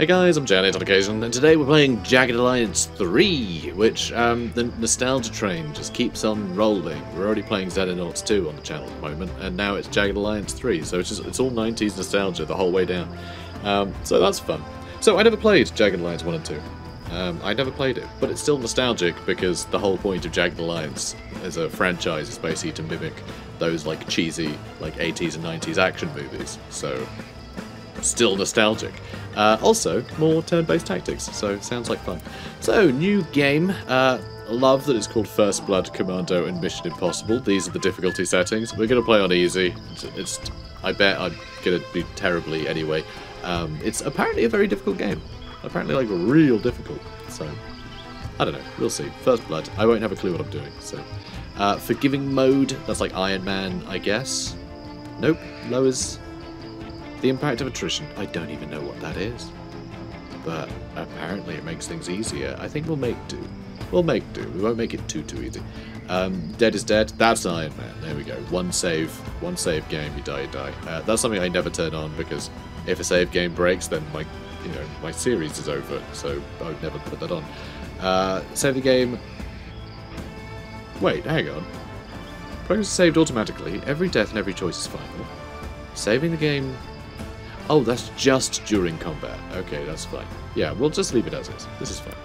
Hey guys, I'm Janet on occasion, and today we're playing Jagged Alliance 3, which the nostalgia train just keeps on rolling. We're already playing Xenonauts 2 on the channel at the moment, and now it's Jagged Alliance 3, so it's all 90s nostalgia the whole way down. So that's fun. So I never played Jagged Alliance 1 and 2. I never played it, but it's still nostalgic because the whole point of Jagged Alliance as a franchise is basically to mimic those like cheesy like 80s and 90s action movies. So still nostalgic. Also, more turn-based tactics, so sounds like fun. So, new game. Love that it's called First Blood, Commando, and Mission Impossible. These are the difficulty settings. We're going to play on easy. I bet I'm going to do terribly anyway. It's apparently a very difficult game. Apparently, like, real difficult. So, I don't know. We'll see. First Blood. I won't have a clue what I'm doing, so. Forgiving mode. That's like Iron Man, I guess. Nope. Lowers the impact of attrition. I don't even know what that is, but apparently it makes things easier. I think we'll make do. We'll make do. We won't make it too easy. Dead is dead. That's Iron Man. There we go. One save game. You die, you die. That's something I never turn on because if a save game breaks, then my series is over. So I would never put that on. Save the game. Wait, hang on. Progress is saved automatically. Every death and every choice is final. Saving the game. Oh, that's just during combat. Okay, that's fine. Yeah, we'll just leave it as is. This is fine.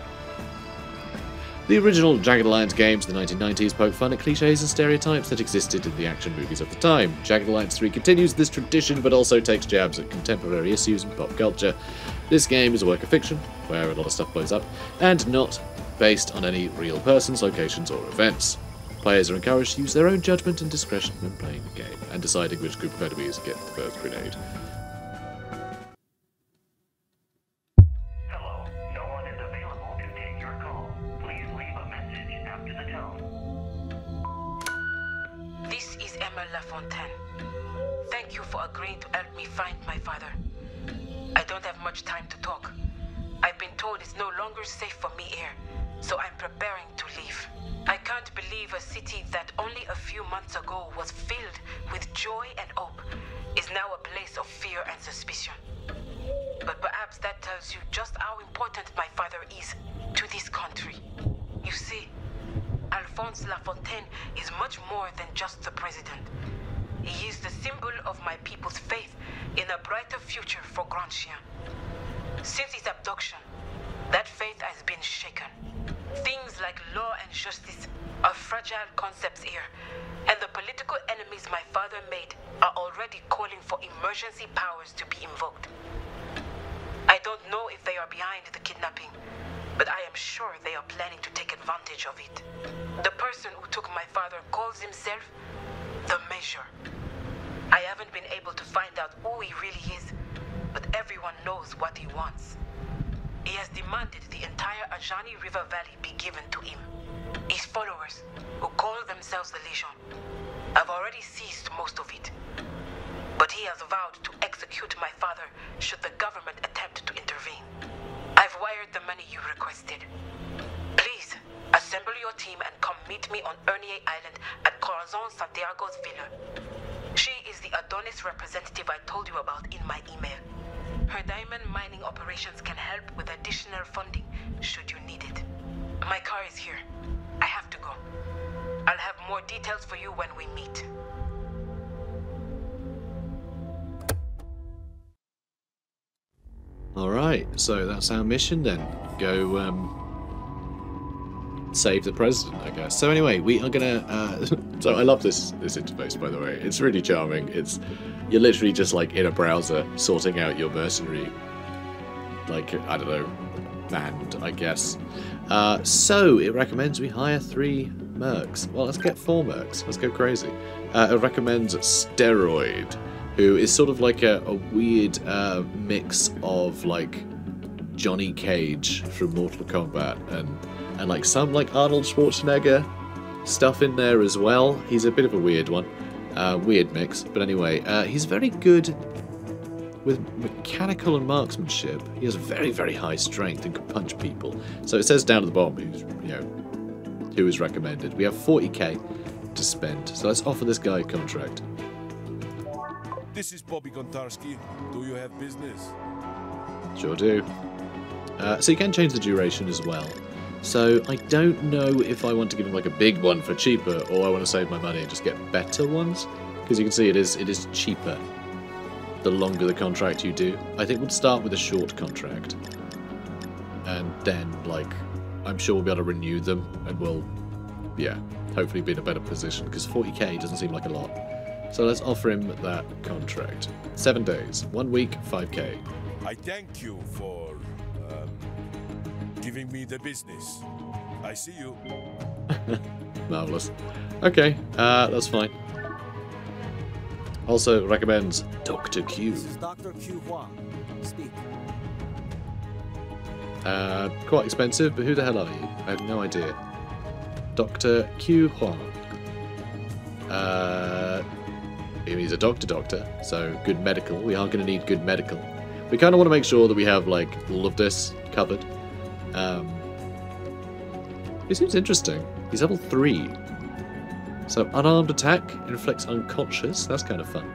The original Jagged Alliance games in the 1990s poke fun at cliches and stereotypes that existed in the action movies of the time. Jagged Alliance 3 continues this tradition, but also takes jabs at contemporary issues and pop culture. This game is a work of fiction, where a lot of stuff blows up, and not based on any real persons, locations, or events. Players are encouraged to use their own judgment and discretion when playing the game, and deciding which group of enemies get the first grenade. Emma LaFontaine, thank you for agreeing to help me find my father. I don't have much time to talk. I've been told it's no longer safe for me here, so I'm preparing to leave. I can't believe a city that only a few months ago was filled with joy and hope is now a place of fear and suspicion. But perhaps that tells you just how important my father is to this country. You see, Alphonse LaFontaine is much more than just the president. He is the symbol of my people's faith in a brighter future for Grand Chien. Since his abduction, that faith has been shaken. Things like law and justice are fragile concepts here, and the political enemies my father made are already calling for emergency powers to be invoked. I don't know if they are behind the kidnapping, but I am sure they are planning to take advantage of it. The person who took my father calls himself the Measure. I haven't been able to find out who he really is, but everyone knows what he wants. He has demanded the entire Ajani River Valley be given to him. His followers, who call themselves the Legion, have already seized most of it. But he has vowed to execute my father should the government attempt to intervene. I've wired the money you requested. Please, assemble your team and come meet me on Arnie Island at Corazon Santiago's villa. She is the Adonis representative I told you about in my email. Her diamond mining operations can help with additional funding should you need it. My car is here. I have to go. I'll have more details for you when we meet. Alright, so that's our mission then. Go save the president, I guess. So anyway, we are gonna so I love this interface, by the way. It's really charming. You're literally just like in a browser sorting out your mercenary, like, I don't know, band, I guess. So it recommends we hire 3 mercs. Well, let's get 4 mercs. Let's go crazy. It recommends Steroid, who is sort of like a weird mix of like Johnny Cage from Mortal Kombat and like some like Arnold Schwarzenegger stuff in there as well. He's a bit of a weird one, weird mix. But anyway, he's very good with mechanical and marksmanship. He has very high strength and can punch people. So it says down at the bottom, who is recommended. We have 40k to spend, so let's offer this guy a contract. This is Bobby Gontarski. Do you have business? Sure do. So you can change the duration as well. So I don't know if I want to give him like a big one for cheaper, or I want to save my money and just get better ones. Because you can see it is cheaper the longer the contract you do. I think we'll start with a short contract. And then, like, I'm sure we'll be able to renew them, and we'll, yeah, hopefully be in a better position, because 40k doesn't seem like a lot. So let's offer him that contract. 7 days, 1 week, 5k. I thank you for giving me the business. I see you. Marvellous. Okay, that's fine. Also recommends Dr. Q. This is Dr. Q. Huang. Speak. Quite expensive, but who the hell are you? I have no idea. Dr. Q. Huang. He's a doctor, so good medical. We are going to need good medical. We kind of want to make sure that we have, like, all of this covered. He seems interesting. He's level 3. So, unarmed attack, inflicts unconscious. That's kind of fun.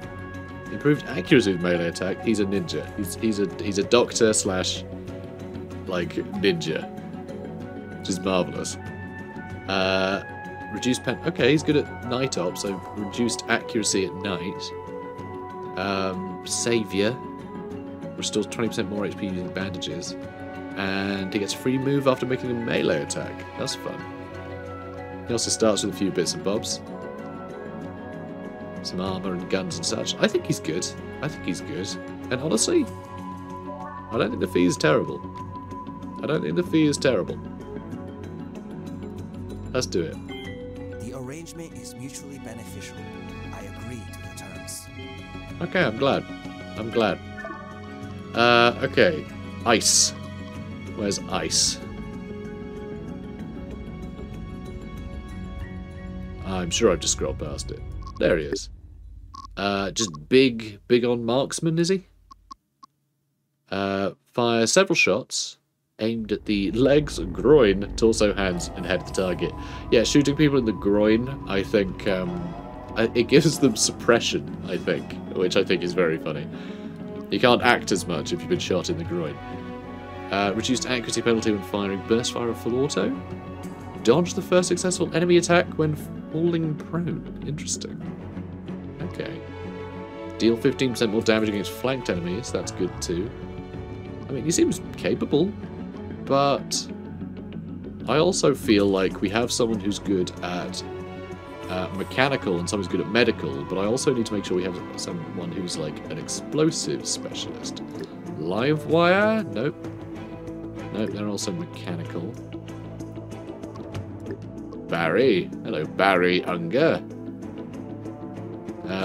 Improved accuracy with melee attack. He's a ninja. He's a doctor slash... like ninja, which is marvelous. Reduced pen. Okay, he's good at night ops, so reduced accuracy at night. Savior restores 20% more HP using bandages, and he gets free move after making a melee attack. That's fun. He also starts with a few bits and bobs, some armor and guns and such. I think he's good. And honestly, I don't think the fee is terrible. Let's do it. The arrangement is mutually beneficial. I agree to the terms. Okay, I'm glad. Okay. Ice. Where's Ice? I'm sure I've just scrolled past it. There he is. Just big on marksman, is he? Fire several shots aimed at the legs, groin, torso, hands, and head of the target. Yeah, shooting people in the groin, I think, it gives them suppression, I think, which I think is very funny. You can't act as much if you've been shot in the groin. Reduced accuracy penalty when firing burst fire of full auto. Dodge the first successful enemy attack when falling prone. Interesting. Okay. Deal 15% more damage against flanked enemies. That's good too. I mean, he seems capable. But I also feel like we have someone who's good at mechanical and someone who's good at medical, but I also need to make sure we have someone who's like an explosive specialist. Live wire? Nope. Nope, they're also mechanical. Barry. Hello, Barry Unger.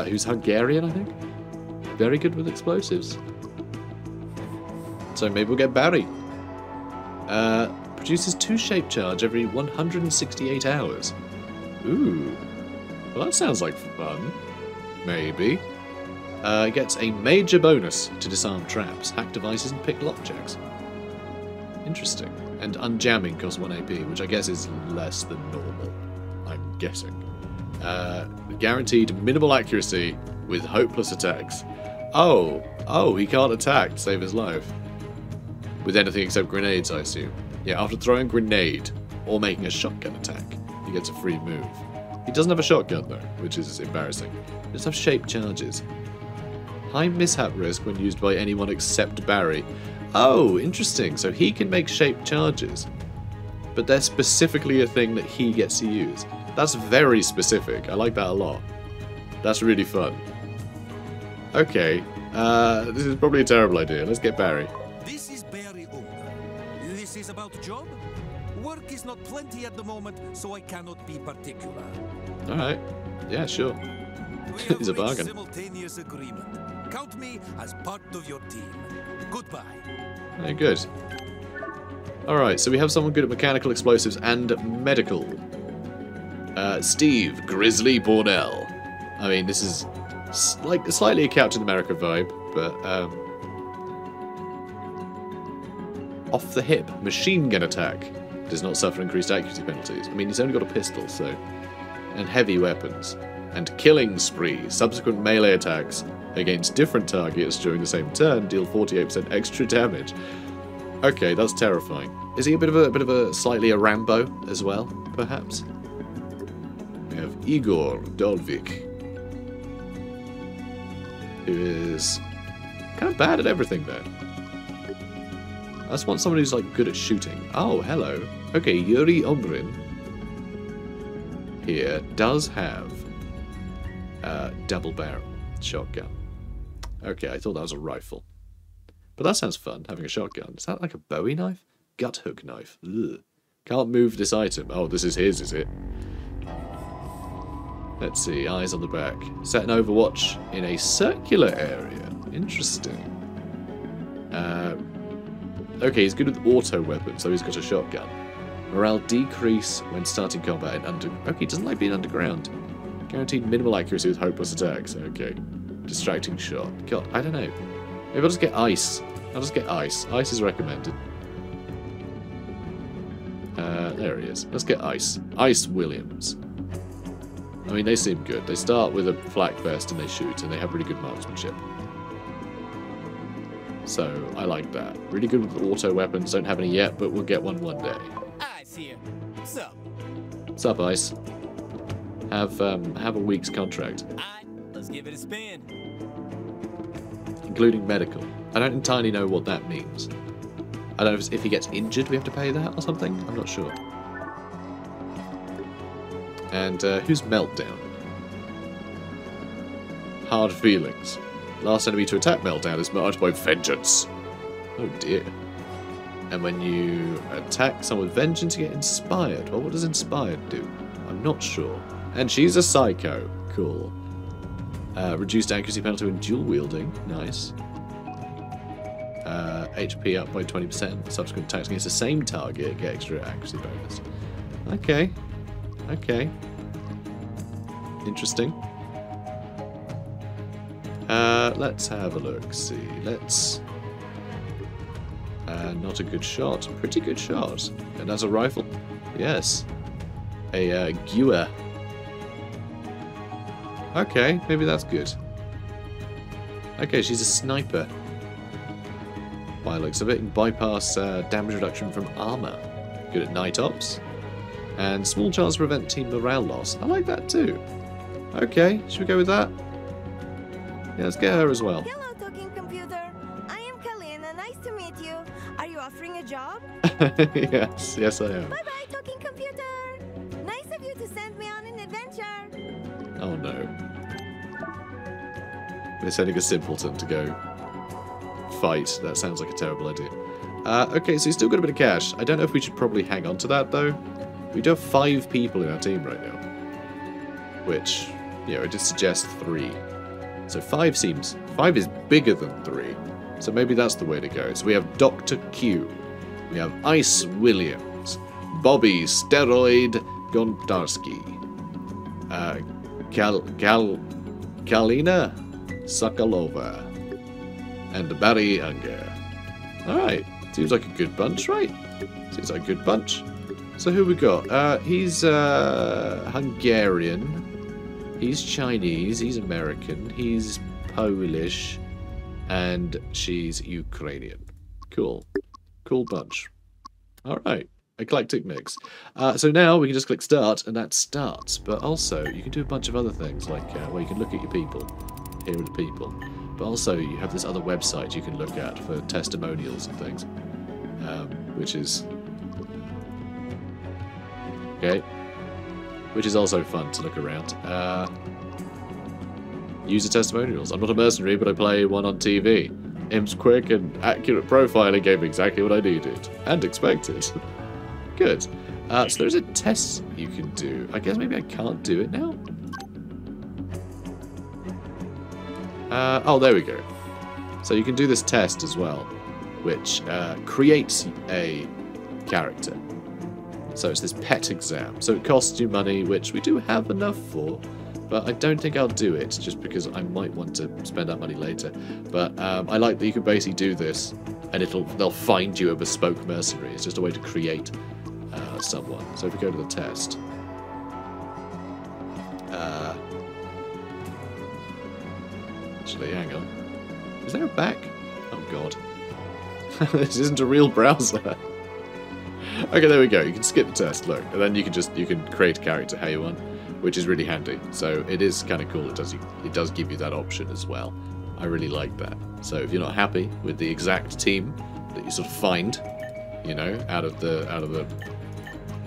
Who's Hungarian, I think. Very good with explosives. So maybe we'll get Barry. Produces 2 shape charge every 168 hours. Ooh. Well, that sounds like fun. Maybe. Gets a major bonus to disarm traps, hack devices, and pick lockjacks. Interesting. And unjamming costs 1 AP, which I guess is less than normal. I'm guessing. Guaranteed minimal accuracy with hopeless attacks. Oh. Oh, he can't attack to save his life. With anything except grenades, I assume. Yeah, after throwing a grenade or making a shotgun attack, he gets a free move. He doesn't have a shotgun, though, which is embarrassing. He does have shape charges. High mishap risk when used by anyone except Barry. Oh, interesting. So he can make shape charges. But they're specifically a thing that he gets to use. That's very specific. I like that a lot. That's really fun. Okay. This is probably a terrible idea. Let's get Barry. About job? Work is not plenty at the moment, so I cannot be particular. Alright. Yeah, sure. It's a bargain. Simultaneous agreement. Count me as part of your team. Goodbye. Very good. Alright, so we have someone good at mechanical, explosives, and medical. Steve Grizzly Bornell. I mean, this is like slightly a Captain America vibe, but off the hip, machine gun attack. Does not suffer increased accuracy penalties. I mean, he's only got a pistol, so... and heavy weapons. and killing spree. Subsequent melee attacks against different targets during the same turn deal 48% extra damage. Okay, that's terrifying. Is he a bit of a slightly a Rambo as well, perhaps? We have Igor Dolvik, who is kind of bad at everything though. I just want someone who's like good at shooting. Oh, hello. Okay, Yuri Omrin here does have a double barrel shotgun. Okay, I thought that was a rifle. But that sounds fun, having a shotgun. Is that like a Bowie knife? Gut hook knife. Ugh. Can't move this item. Oh, this is his, is it? Let's see, eyes on the back. Set an overwatch in a circular area. Interesting. Okay, he's good with auto weapons, so he's got a shotgun. Morale decrease when starting combat in underground. Okay, he doesn't like being underground. Guaranteed minimal accuracy with hopeless attacks. Okay. Distracting shot. God, I don't know. Maybe I'll just get ice. I'll just get ice. Ice is recommended. There he is. Let's get ice. Ice Williams. I mean, they seem good. They start with a flak vest and they shoot, and they have really good marksmanship. So, I like that. Really good with auto weapons. Don't have any yet, but we'll get one day. Ice here. Sup? Sup, Ice. Have a week's contract. Right, let's give it a spin. Including medical. I don't entirely know what that means. I don't know if he gets injured, we have to pay that or something. I'm not sure. And who's Meltdown? Hard feelings. Last enemy to attack Meltdown is marked by vengeance. Oh dear. And when you attack someone with vengeance, you get inspired. Well, what does inspired do? I'm not sure. And she's a psycho. Cool. Reduced accuracy penalty when dual wielding. Nice. HP up by 20%. Subsequent attacks against the same target get extra accuracy bonus. Okay. Okay. Interesting. Let's have a look. See, let's... not a good shot. Pretty good shot. And that's a rifle. Yes. A Gua. Okay, maybe that's good. Okay, she's a sniper. By the looks of it, and bypass damage reduction from armor. Good at night ops. And small chance to prevent team morale loss. I like that too. Okay, should we go with that? Yeah, let's get her as well. Hello, talking computer. I am Kalyna. Nice to meet you. Are you offering a job? yes, I am. Bye-bye, talking computer. Nice of you to send me on an adventure. Oh no. They're sending a simpleton to go fight. That sounds like a terrible idea. Okay, so he's still got a bit of cash. I don't know if we should probably hang on to that though. We do have 5 people in our team right now, which, you know, it just suggests 3. So 5 is bigger than 3. So maybe that's the way to go. So we have Dr. Q, we have Ice Williams, Bobby Steroid Gontarski, Kalyna Sokolova, and Barry Unger. Alright, seems like a good bunch, right? Seems like a good bunch. So who we got? He's Hungarian, he's Chinese, he's American, he's Polish, and she's Ukrainian. Cool. Cool bunch. Alright. Eclectic mix. So now we can just click start, and that starts. But also, you can do a bunch of other things, like where you can look at your people. Here are the people. But also, you have this other website you can look at for testimonials and things, which is... Okay. Which is also fun to look around. User testimonials. I'm not a mercenary, but I play one on TV. Imp's quick and accurate profiling gave me exactly what I needed. And expected. Good. So there's a test you can do. I guess maybe I can't do it now? Oh, there we go. So you can do this test as well, which creates a character. So it's this pet exam. So it costs you money, which we do have enough for, but I don't think I'll do it just because I might want to spend that money later. But I like that you can basically do this, and they'll find you a bespoke mercenary. It's just a way to create someone. So if we go to the test, actually. Hang on. Is there a back? Oh, God. This isn't a real browser. Okay, there we go. You can skip the test, look. And then you can just, you can create a character how you want, which is really handy. So it is kind of cool. It does give you that option as well. I really like that. So if you're not happy with the exact team that you sort of find, you know, out of the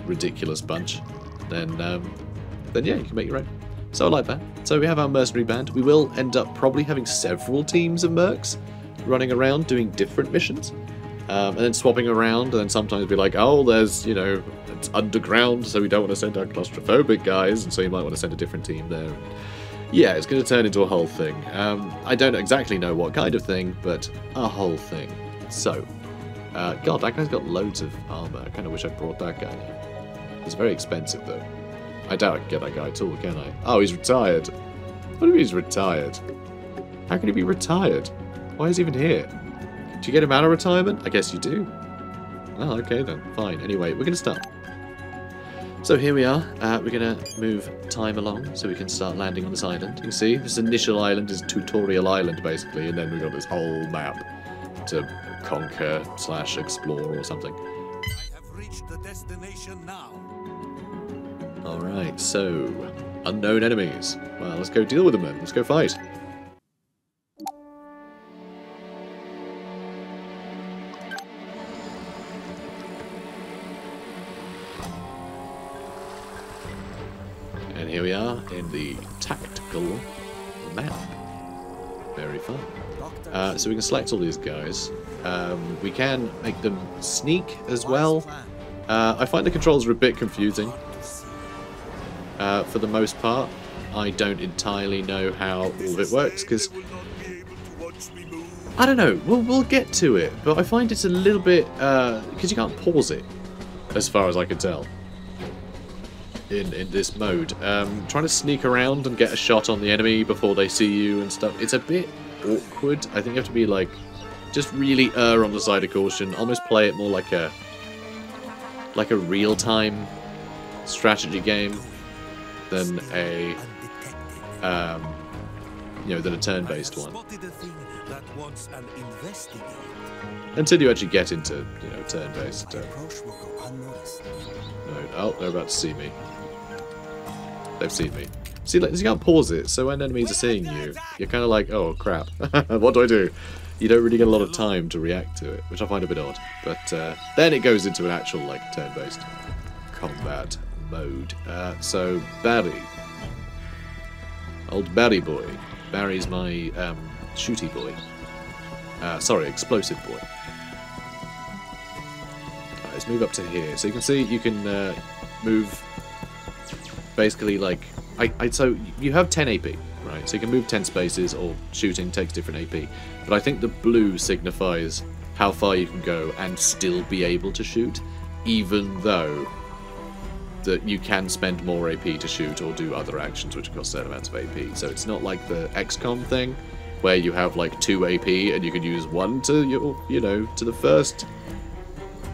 ridiculous bunch, then yeah, you can make your own. So I like that. So we have our mercenary band. We will end up probably having several teams of mercs running around doing different missions, and then swapping around, and then sometimes be like, oh, there's, you know, it's underground, so we don't want to send our claustrophobic guys, and so you might want to send a different team there. Yeah, it's going to turn into a whole thing. I don't exactly know what kind of thing, but a whole thing. So, God, that guy's got loads of armor. I kind of wish I brought that guy. It's very expensive, though. I doubt I can get that guy at all, can I? Oh, he's retired. What do you mean he's retired? How can he be retired? Why is he even here? Do you get him out of retirement? I guess you do. Oh, okay then. Fine. Anyway, we're going to start. So here we are. We're going to move time along so we can start landing on this island. You can see this initial island is Tutorial Island, basically, and then we've got this whole map to conquer / explore or something. I have reached the destination now. Alright, so unknown enemies. Well, let's go deal with them then. Let's go fight. Here we are in the tactical map. Very fun. So we can select all these guys. We can make them sneak as well. I find the controls are a bit confusing. For the most part, I don't entirely know how all of it works because I don't know. We'll get to it, but I find it's a little bit because you can't pause it, as far as I can tell. In this mode. Trying to sneak around and get a shot on the enemy before they see you and stuff, it's a bit awkward. I think you have to be like, just really err on the side of caution, almost play it more like a real-time strategy game than a than a turn-based one. Until you actually get into, you know, turn-based. Oh, they're about to see me. They've seen me. See, like, you can't pause it, so when enemies are seeing you, you're kind of like, oh, crap. What do? You don't really get a lot of time to react to it, which I find a bit odd. But then it goes into an actual, like, turn-based combat mode. So, Barry. Old Barry boy. Barry's my shooty boy. Sorry, explosive boy. Let's move up to here. So you can see you can move basically like... So you have 10 AP, right? So you can move 10 spaces or shooting takes different AP. But I think the blue signifies how far you can go and still be able to shoot, even though that you can spend more AP to shoot or do other actions which cost certain amounts of AP. So it's not like the XCOM thing where you have like 2 AP and you can use one to your, you know, to the first...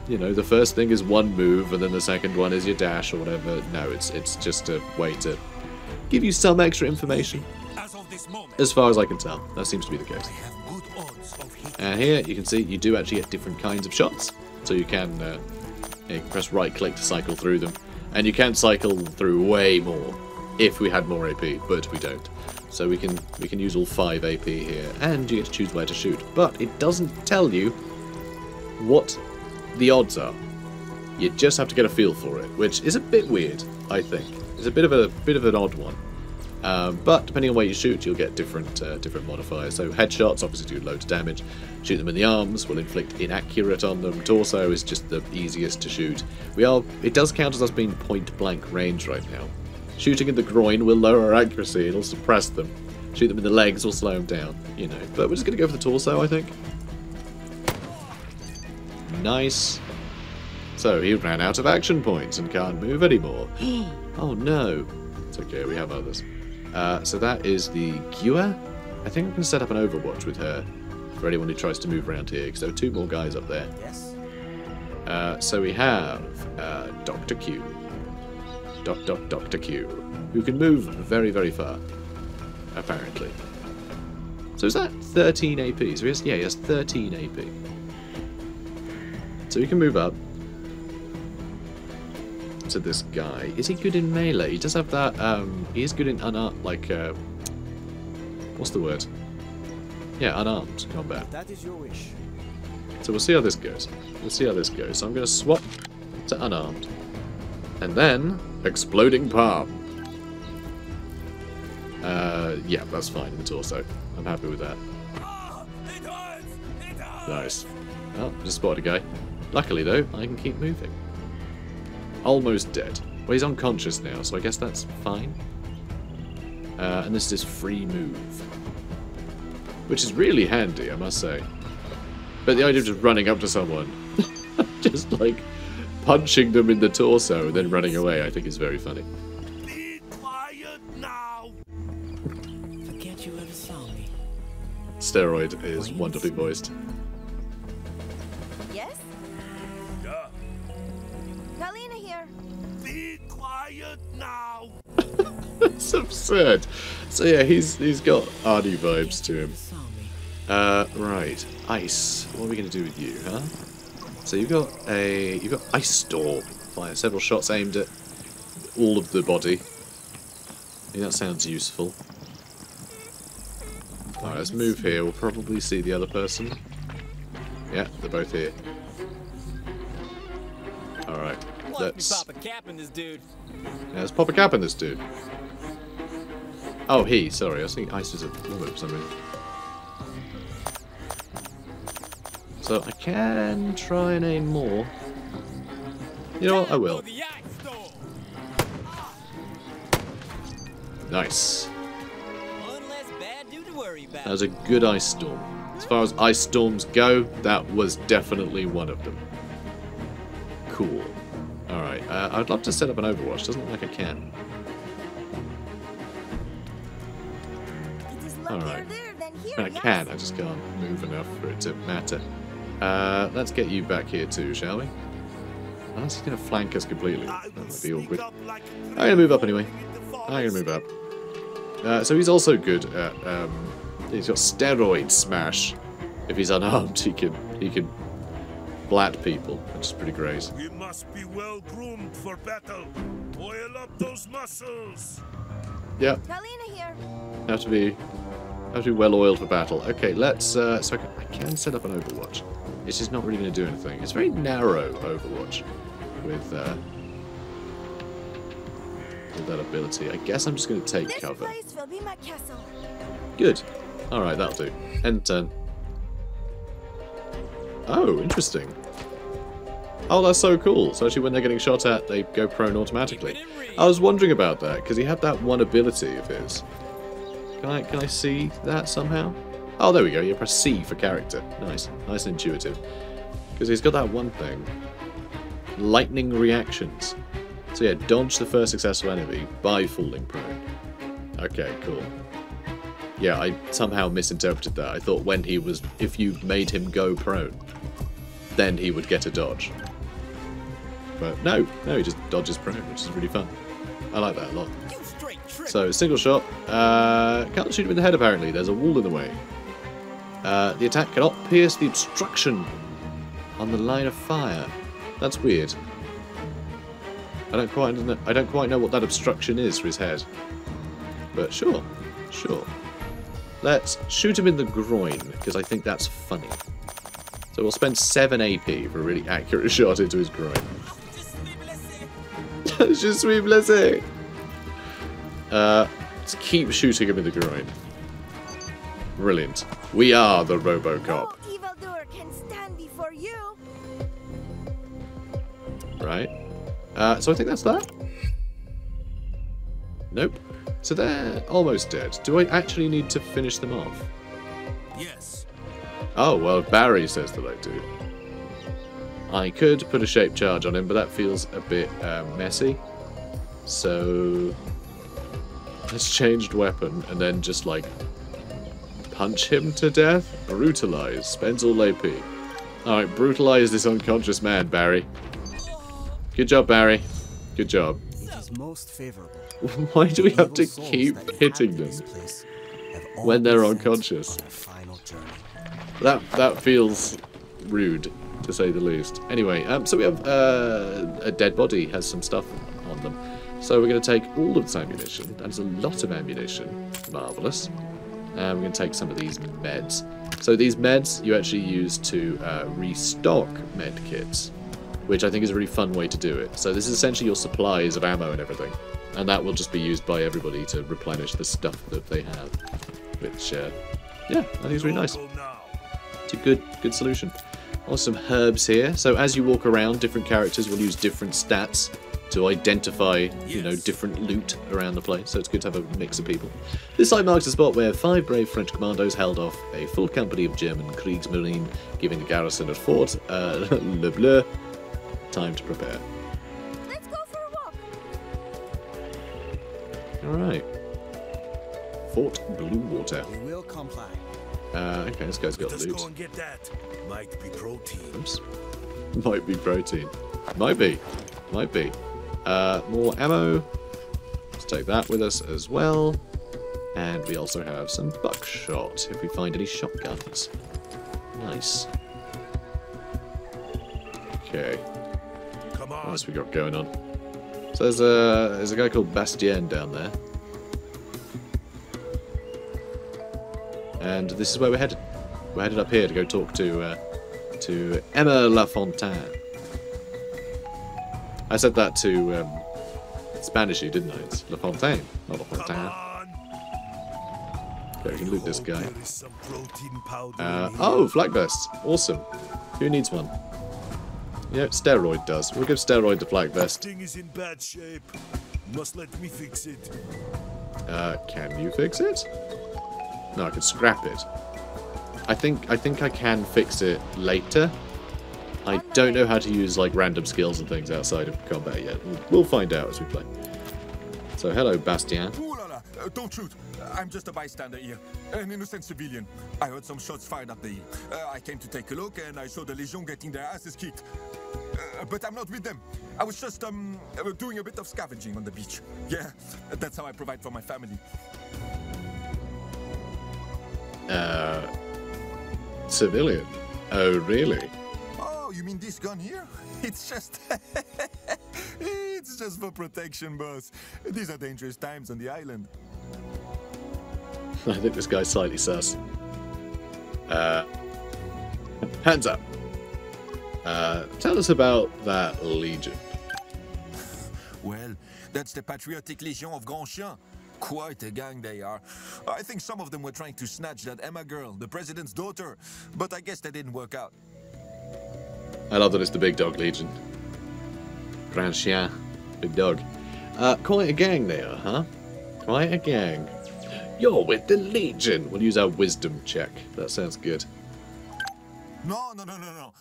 You know, the first thing is one move, and then the second one is your dash or whatever. No, it's just a way to give you some extra information. As far as I can tell, that seems to be the case. And here you can see you do actually get different kinds of shots, so you can press right-click to cycle through them, and you can cycle through way more if we had more AP, but we don't. So we can use all 5 AP here, and you get to choose where to shoot, but it doesn't tell you what the odds are. You just have to get a feel for it, which is a bit weird, I think. It's a bit of an odd one. But depending on where you shoot, you'll get different modifiers. So headshots obviously do loads of damage. Shoot them in the arms will inflict inaccurate on them. Torso is just the easiest to shoot. It does count as us being point blank range right now. Shooting in the groin will lower our accuracy. It'll suppress them. Shoot them in the legs will slow them down. You know. But we're just gonna go for the torso, I think. Nice. So he ran out of action points and can't move anymore. Oh no. It's okay, we have others. So that is the Gua. I think I can set up an overwatch with her for anyone who tries to move around here, because there are 2 more guys up there. Yes. So we have Dr. Q. Dr. Q, who can move very, very far, apparently. So is that 13 AP? So he has, yeah, he has 13 AP. So he can move up to this guy. Is he good in melee? He does have that, he is good in unarmed, like, what's the word? Yeah, unarmed combat. That is your wish. So we'll see how this goes. We'll see how this goes. So I'm going to swap to unarmed. And then, exploding palm. Yeah, that's fine in the torso. I'm happy with that. Oh, it hurts. It hurts. Nice. Oh, just spotted a guy. Luckily, though, I can keep moving. Almost dead. Well, he's unconscious now, so I guess that's fine. And this is free move. Which is really handy, I must say. But the idea of just running up to someone, just like punching them in the torso and then running away, I think is very funny. Steroid is wonderfully voiced. Yes? Yeah. Kalyna here. Be quiet now. It's absurd. So yeah, he's got Arnie vibes to him. Right. Ice. What are we gonna do with you, huh? So you've got ice storm. Fire several shots aimed at all of the body. I mean, that sounds useful. Alright, let's move here. We'll probably see the other person. Yeah, they're both here. Alright, let's pop a cap in this dude. Yeah, let's pop a cap in this dude. Oh, he. Sorry, I was thinking Ice was a woman or something. So I can try and aim more. You know what? I will. Nice. That was a good ice storm. As far as ice storms go, that was definitely one of them. Cool. Alright, I'd love to set up an Overwatch. Doesn't look like I can. Alright. I can, I just can't move enough for it to matter. Let's get you back here too, shall we? Unless he's going to flank us completely. That might be awkward. I'm going to move up anyway. I'm going to move up. So he's also good at, he's got steroid smash. If he's unarmed, he can blat people, which is pretty great. We must be well groomed for battle. Oil up those muscles. Yeah. Kalyna here. Have to be well oiled for battle. Okay, let's. So I can set up an Overwatch. It's just not really going to do anything. It's very narrow Overwatch with that ability. I guess I'm just going to take this cover. Place will be my castle. Good. Alright, that'll do. End turn. Oh, interesting. Oh, that's so cool. So actually when they're getting shot at, they go prone automatically. I was wondering about that, because he had that one ability of his. Can I see that somehow? Oh, there we go. You press C for character. Nice. Nice and intuitive. Because he's got that one thing. Lightning reactions. So yeah, dodge the first successful enemy by falling prone. Okay, cool. Yeah, I somehow misinterpreted that. I thought when he was, if you made him go prone, then he would get a dodge. But no, he just dodges prone, which is really fun. I like that a lot. So, single shot. Can't shoot him in the head, apparently. There's a wall in the way. The attack cannot pierce the obstruction on the line of fire. That's weird. I don't quite know what that obstruction is for his head. But sure, sure. Let's shoot him in the groin, because I think that's funny. So we'll spend 7 AP for a really accurate shot into his groin. Je suis blessé! Let's keep shooting him in the groin. Brilliant. We are the RoboCop. No evildoer can stand before you. Right. So I think that's that. Nope. So they're almost dead. Do I actually need to finish them off? Yes. Oh, well, Barry says that I do. I could put a shape charge on him, but that feels a bit messy. So let's change weapon and then just, like, punch him to death. Brutalize. Spends all AP. Alright, brutalize this unconscious man, Barry. Good job, Barry. Good job. It is most favorable. Why do we have to keep hitting them? when they're unconscious. That feels rude, to say the least. Anyway, so we have a dead body has some stuff on them. So we're going to take all of this ammunition. That is a lot of ammunition. Marvellous. We're going to take some of these meds. So these meds you actually use to restock med kits, which I think is a really fun way to do it. So this is essentially your supplies of ammo and everything, and that will just be used by everybody to replenish the stuff that they have, which, yeah, I think is really nice. It's a good solution. Awesome herbs here. So as you walk around, different characters will use different stats to identify, you know, different loot around the place, so it's good to have a mix of people. This site marks a spot where 5 brave French commandos held off a full company of German Kriegsmarine, giving the garrison at Fort Le Bleu time to prepare. Let's go for a walk. All right, Fort Bluewater. We'll comply. Okay, this guy's got loot. Let's go and get that. Might be protein. Oops. Might be protein. Might be. Might be. More ammo. Let's take that with us as well. And we also have some buckshot if we find any shotguns. Nice. Okay. Come on. What else we got going on? So there's a guy called Bastien down there. And this is where we're headed. We're headed up here to go talk to Emma LaFontaine. I said that to Spanishy, didn't I? It's LaFontaine, not LaFontaine. Okay, we can loot this guy. Oh, flak vest. Awesome. Who needs one? Yeah, steroid does. We'll give steroid the flak vest. This thing is in bad shape. Must let me fix it. Can you fix it? No, I could scrap it. I think I can fix it later. I don't know how to use like random skills and things outside of combat yet. We'll find out as we play. So hello, Bastien. Ooh, la, la. Don't shoot. I'm just a bystander here, an innocent civilian. I heard some shots fired at the. I came to take a look, and I saw the Legion getting their asses kicked. But I'm not with them. I was just doing a bit of scavenging on the beach. Yeah, that's how I provide for my family. Civilian? Oh, really? Oh, you mean this gun here? It's just... it's just for protection, boss. These are dangerous times on the island. I think this guy's slightly sus. Hands up. Tell us about that legion. Well, that's the Patriotic Legion of Grand Chien. Quite a gang they are. I think some of them were trying to snatch that Emma girl, the president's daughter, but I guess that didn't work out. I love that it's the Big Dog Legion. Grand Chien, Big Dog. Quite a gang they are, huh? Quite a gang. You're with the Legion. We'll use our wisdom check. That sounds good. No.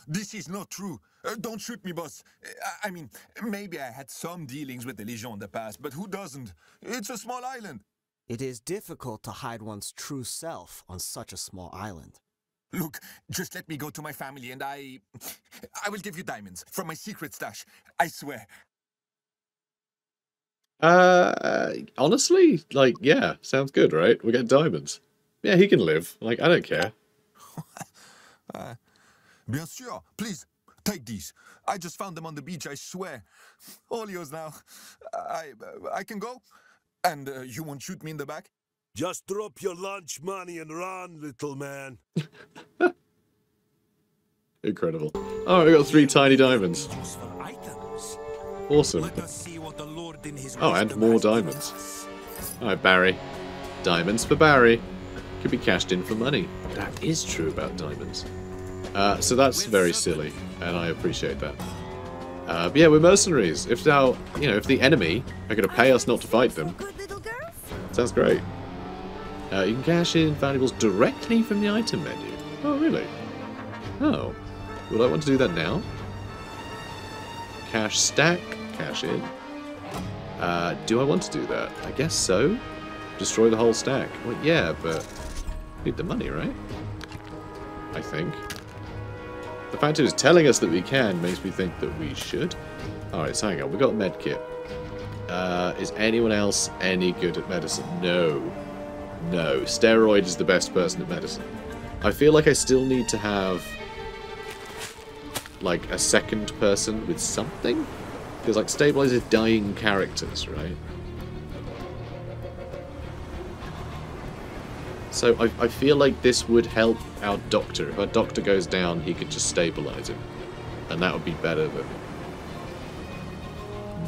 This is not true. Don't shoot me, boss. I mean, maybe I had some dealings with the Legion in the past, but who doesn't? It's a small island. It is difficult to hide one's true self on such a small island. Look, just let me go to my family and I will give you diamonds from my secret stash. I swear. Honestly, like, yeah, sounds good, right? We'll get diamonds. Yeah, he can live. Like, I don't care. Bien sûr, please. Take these. I just found them on the beach, I swear. All yours now. I can go? And you won't shoot me in the back? Just drop your lunch money and run, little man. Incredible. Oh, we got 3 tiny diamonds. Awesome. Oh, and more diamonds. Alright, Barry. Diamonds for Barry. Could be cashed in for money. That is true about diamonds. So that's very silly, and I appreciate that. But yeah, we're mercenaries. If now, you know, if the enemy are going to pay us not to fight them, sounds great. You can cash in valuables directly from the item menu. Oh, really? Oh, would I want to do that now? Cash stack, cash in. Do I want to do that? I guess so. Destroy the whole stack. Well, yeah, but need the money, right? I think. The fact it is telling us that we can makes me think that we should. Alright, so hang on. We've got a medkit. Is anyone else any good at medicine? No. No, steroid is the best person at medicine. I feel like I still need to have, like, a second person with something? Because, like, stabilize dying characters, right? So I feel like this would help our doctor. If our doctor goes down, he could just stabilize him. And that would be better than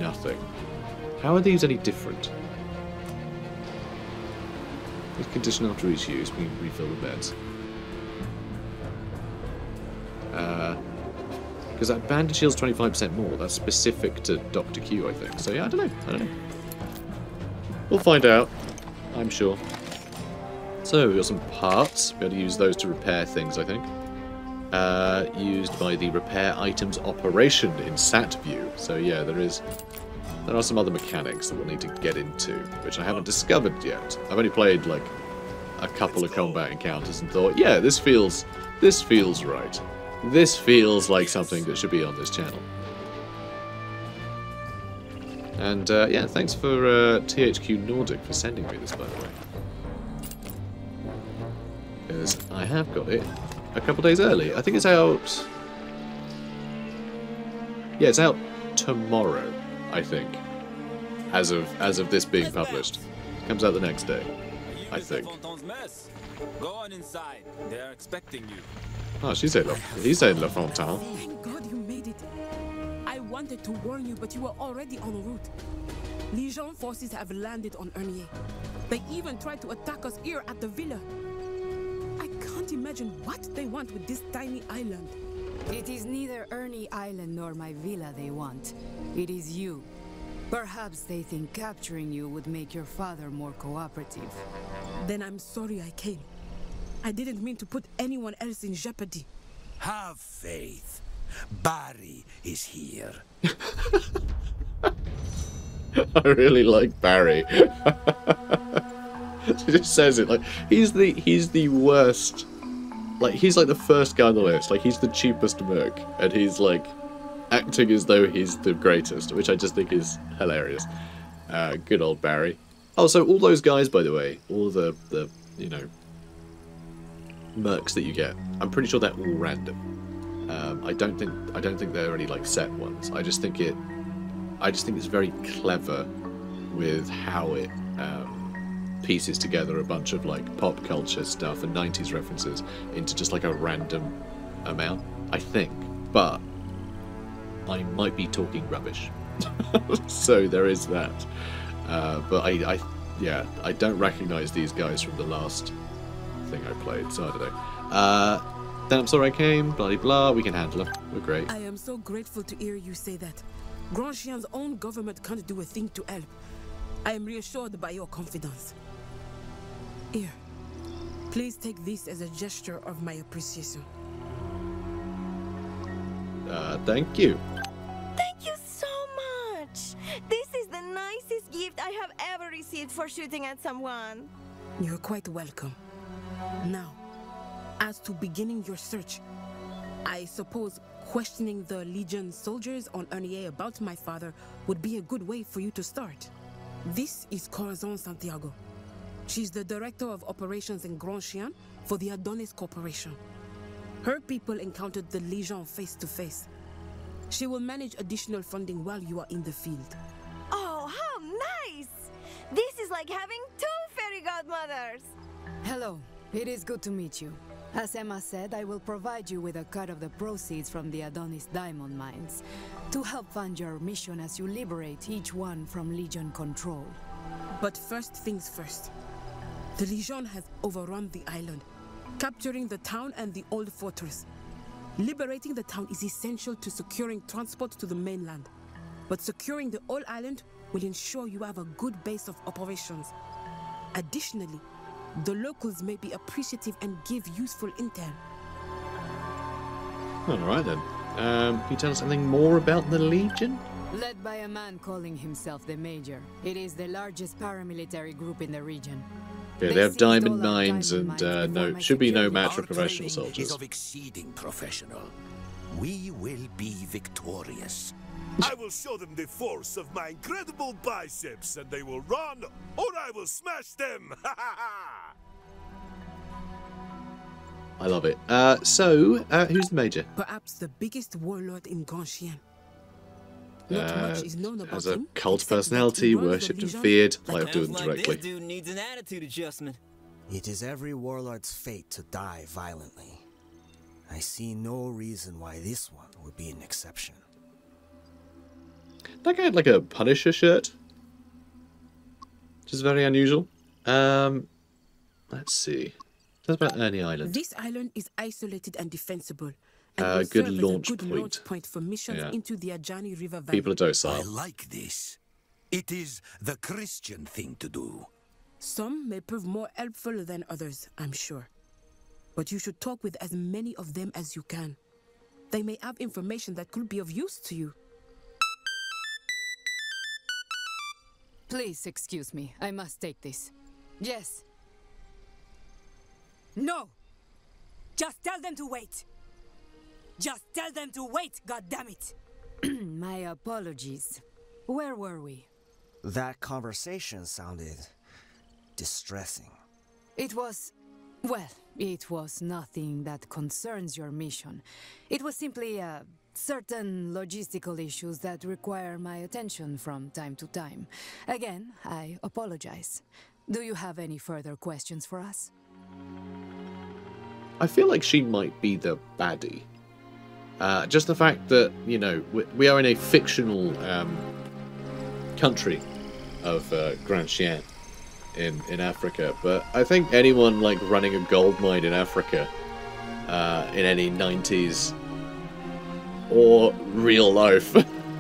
nothing. How are these any different? If condition after each use, we can refill the beds. Because that bandage heals 25% more. That's specific to Dr. Q, I think. So yeah, I don't know. We'll find out, I'm sure. So, we've got some parts. We've got to use those to repair things, I think. Used by the repair items operation in sat view. So yeah, there are some other mechanics that we'll need to get into, which I haven't discovered yet. I've only played like a couple of combat encounters and thought, yeah, this feels right. This feels like something that should be on this channel. And yeah, thanks for THQ Nordic for sending me this, by the way. Because I have got it a couple days early. I think it's out... Yeah, it's out tomorrow, I think. As of this being published. It comes out the next day, I think. Go on inside. They are expecting you. Oh, she said LaFontaine. Thank God you made it. I wanted to warn you, but you were already en route. Legion forces have landed on Ernier. They even tried to attack us here at the villa. Imagine what they want with this tiny island. It is neither Ernie Island nor my villa they want. It is you. Perhaps they think capturing you would make your father more cooperative. Then I'm sorry I came. I didn't mean to put anyone else in jeopardy. Have faith. Barry is here. I really like Barry. She just says it like he's the worst. Like, he's like the first guy on the list. Like, he's the cheapest merc, and he's like acting as though he's the greatest, which I just think is hilarious. Good old Barry. Oh, so all those guys, by the way, all the you know, mercs that you get, I'm pretty sure they're all random. I don't think they're any like set ones. I just think it's very clever with how it pieces together a bunch of like pop culture stuff and 90s references into just like a random amount, I think. But I might be talking rubbish. So there is that. But I don't recognize these guys from the last thing I played, so I don't know. Then I'm sorry I came, blah blah, we can handle it. We're great. I am so grateful to hear you say that. Grand Chien's own government can't do a thing to help. I am reassured by your confidence. Here, please take this as a gesture of my appreciation. Thank you. Thank you so much. This is the nicest gift I have ever received for shooting at someone. You're quite welcome. Now, as to beginning your search, I suppose questioning the Legion soldiers on Ernier about my father would be a good way for you to start. This is Corazon Santiago. She's the director of operations in Grand Chien for the Adonis Corporation. Her people encountered the Legion face to face. She will manage additional funding while you are in the field. Oh, how nice! This is like having two fairy godmothers! Hello, it is good to meet you. As Emma said, I will provide you with a cut of the proceeds from the Adonis diamond mines to help fund your mission as you liberate each one from Legion control. But first things first. The Legion has overrun the island, capturing the town and the old fortress. Liberating the town is essential to securing transport to the mainland. But securing the whole island will ensure you have a good base of operations. Additionally, the locals may be appreciative and give useful intel. Alright then. Can you tell us something more about the Legion? Led by a man calling himself the Major. It is the largest paramilitary group in the region. Yeah, they have diamond mines and no, should be no match for professional soldiers. Is of exceeding professional. We will be victorious. I will show them the force of my incredible biceps, and they will run, or I will smash them! Ha ha ha! I love it. So, who's the major? Perhaps the biggest warlord in Grand Chien. Not much is known about has a cult personality, worshipped and feared, like doing directly. This dude needs an attitude adjustment. It is every warlord's fate to die violently. I see no reason why this one would be an exception. That guy had like a Punisher shirt, which is very unusual. Let's see. That's about Arnie Island. This island is isolated and defensible. A good launch point for missions into the Ajani River Valley. People are docile. I like this. It is the Christian thing to do. Some may prove more helpful than others, I'm sure. But you should talk with as many of them as you can. They may have information that could be of use to you. Please excuse me. I must take this. Yes. No. Just tell them to wait. Just tell them to wait, goddammit! My apologies. Where were we? That conversation sounded distressing. It was... well, it was nothing that concerns your mission. It was simply certain logistical issues that require my attention from time to time. Again, I apologize. Do you have any further questions for us? I feel like she might be the baddie. Just the fact that, you know, we are in a fictional country of Grand Chien in Africa, but I think anyone like running a gold mine in Africa in any 90s or real life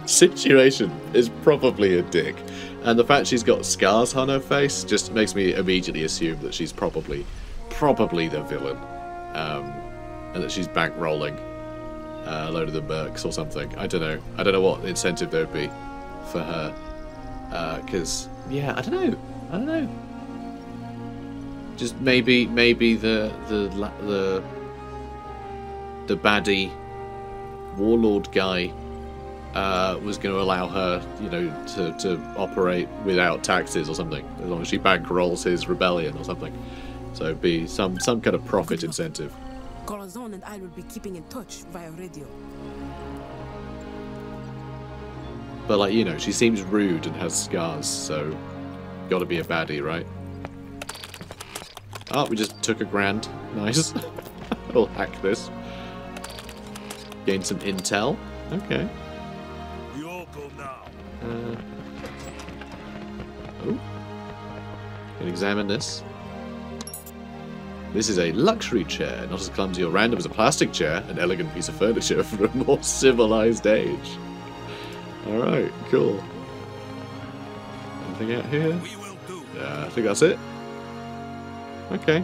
situation is probably a dick. And the fact she's got scars on her face just makes me immediately assume that she's probably the villain, and that she's bankrolling a load of the mercs or something. I don't know. I don't know what incentive there would be for her. Because, yeah, I don't know. I don't know. Just maybe the baddie warlord guy was going to allow her, you know, to operate without taxes or something, as long as she bankrolls his rebellion or something. So it'd be some kind of profit incentive. Corazon and I will be keeping in touch via radio. But, like, you know, she seems rude and has scars, so gotta be a baddie, right? Oh, we just took a grand. Nice. I'll hack this. Gain some intel. Okay. Oh. Can examine this. This is a luxury chair, not as clumsy or random as a plastic chair, an elegant piece of furniture for a more civilized age. Alright, cool. Anything out here? I think that's it. Okay.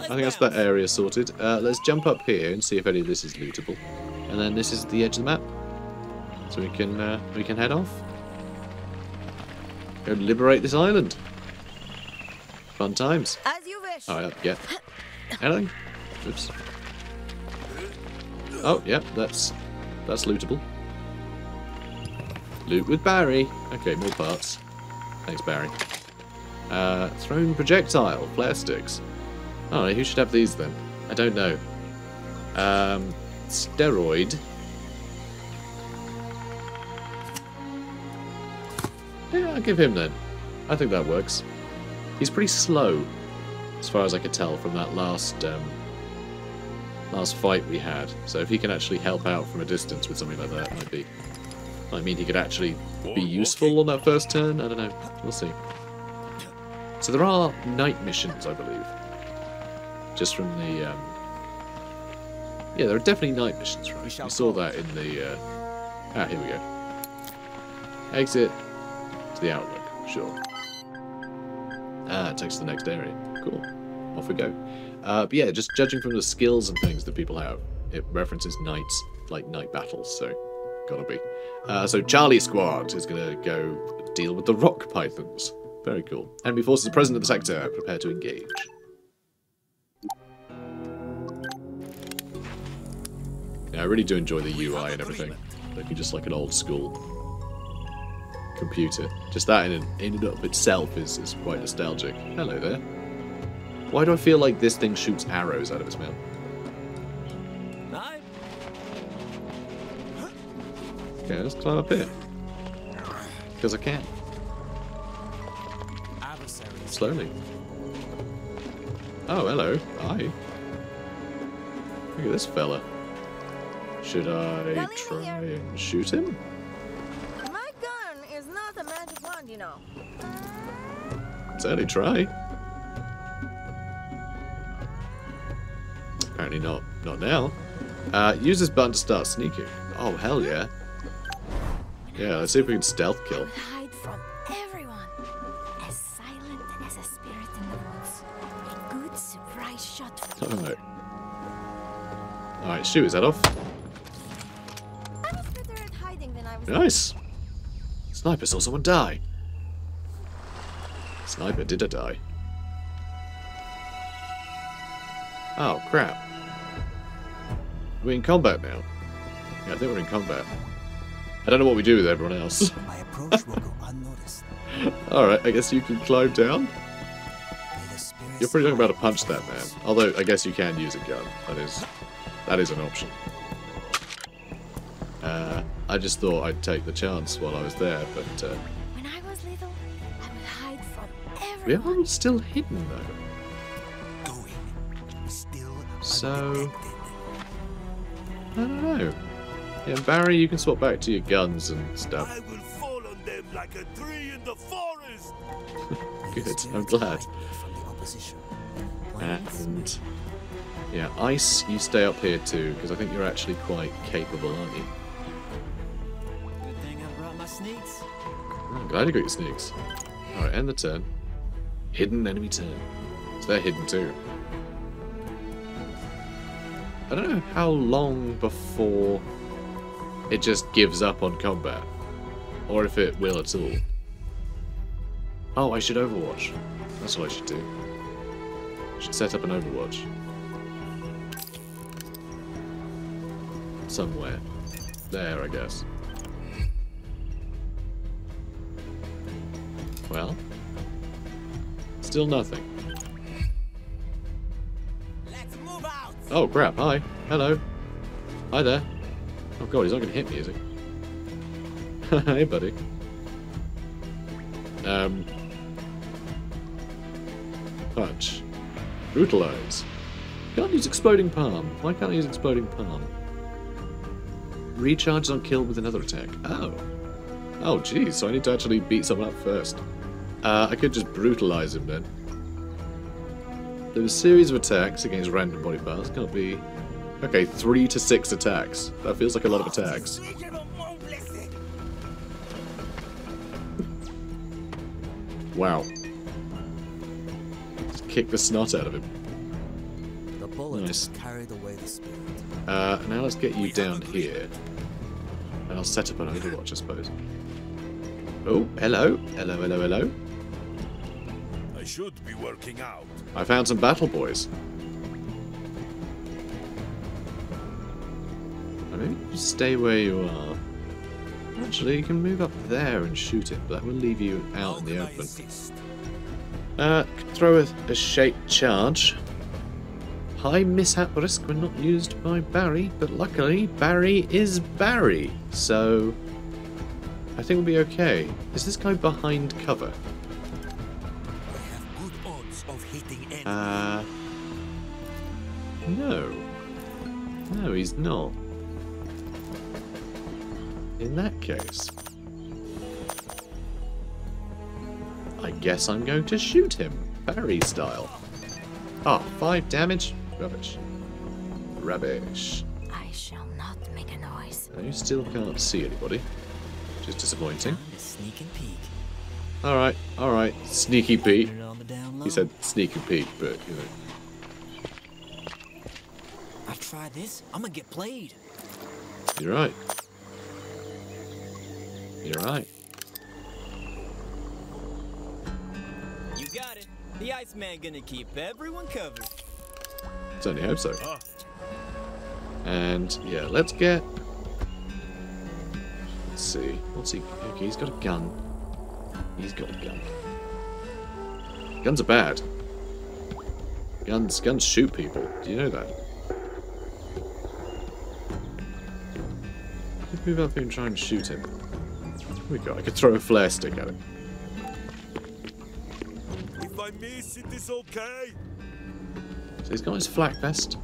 I think that's that area sorted. Let's jump up here and see if any of this is lootable. And then this is the edge of the map. So we can head off. Go liberate this island. Fun times. As you wish. Oh, yeah. Anything? Oops. Oh, yeah, that's lootable. Loot with Barry. Okay, more parts. Thanks, Barry. Thrown projectile, flare sticks. Oh, who should have these then? I don't know. Steroid. Yeah, I'll give him then. I think that works. He's pretty slow, as far as I could tell from that last fight we had. So if he can actually help out from a distance with something like that, it might be. I mean, he could actually be useful on that first turn. I don't know. We'll see. So there are night missions, I believe. Just from the. Yeah, there are definitely night missions, right? We saw that in the. Ah, here we go. Exit to the outlook. Sure. Ah, it takes to the next area. Cool. Off we go. But yeah, just judging from the skills and things that people have, it references nights, like night battles, so gotta be. So Charlie Squad is gonna go deal with the rock pythons. Very cool. Enemy forces present in the sector. Prepare to engage. Yeah, I really do enjoy the UI and everything. Looking just like an old school computer. Just that in and of itself is quite nostalgic. Hello there. Why do I feel like this thing shoots arrows out of its mouth? Okay, let's climb up here. Because I can. Slowly. Oh, hello. Hi. Look at this fella. Should I try and shoot him? My gun is not a magic wand, you know. Certainly try. Apparently not. Not now. Use this button to start sneaking. Oh, hell yeah. Yeah, let's see if we can stealth kill. Hide from everyone. As silent and as a spirit in the woods. A good surprise shot for you. Alright. Alright, shoot his head off. I was better at hiding than I was. Nice. Sniper saw someone die. Sniper did a die. Oh, crap. We're in combat now. Yeah, I think we're in combat. I don't know what we do with everyone else. My approach will go unnoticed. Alright, I guess you can climb down. You're pretty young about to punch that man. Although, I guess you can use a gun. That is an option. I just thought I'd take the chance while I was there, but... When I was little, I would hide from everyone. We are all still hidden, though. So, I don't know. Yeah, Barry, you can swap back to your guns and stuff. I will fall on them like a tree in the forest. Good, I'm glad. And yeah, Ice, you stay up here too, because I think you're actually quite capable, aren't you? Good thing I brought my sneaks. I'm glad you got your sneaks. All right, end the turn. Hidden enemy turn. So they're hidden too. I don't know how long before it just gives up on combat, or if it will at all. Oh, I should overwatch. That's what I should do. I should set up an overwatch. Somewhere. There, I guess. Well, still nothing. Oh crap, hi. Hello. Hi there. Oh god, he's not going to hit me, is he? Hey buddy. Punch. Brutalize. Can't use exploding palm. Why can't I use exploding palm? Recharges on kill with another attack. Oh. Oh jeez, so I need to actually beat someone up first. I could just brutalize him then. There's a series of attacks against random body parts. It's going to be... Okay, 3 to 6 attacks. That feels like a lot of attacks. Wow. Just kick the snot out of him. The bullet nice. Carried away the spirit. Now let's get you down here. And I'll set up an overwatch, I suppose. Oh, hello. Hello, hello, hello. Should be working out. I found some battle boys. Maybe just stay where you are. Actually, you can move up there and shoot it, but that will leave you out in the open. Throw a shaped charge. High mishap risk when not used by Barry, but luckily Barry is Barry, so I think we'll be okay. Is this guy behind cover? No. No, he's not. In that case, I guess I'm going to shoot him, Barry style. Ah, 5 damage. Rubbish. Rubbish. I shall not make a noise. You still can't see anybody. Which is disappointing. Alright, alright. Sneaky peek. He said sneaky peek, but you know. Try this, I'm gonna get played. You're right. You're right. You got it. The Iceman gonna keep everyone covered. Certainly hope so. And yeah, let's get. Let's see. What's he? Okay, he's got a gun. He's got a gun. Guns are bad. Guns shoot people. Do you know that? Move up here and try and shoot him. Here we go. I could throw a flare stick at him. If I miss, it is okay. So he's got his flak vest.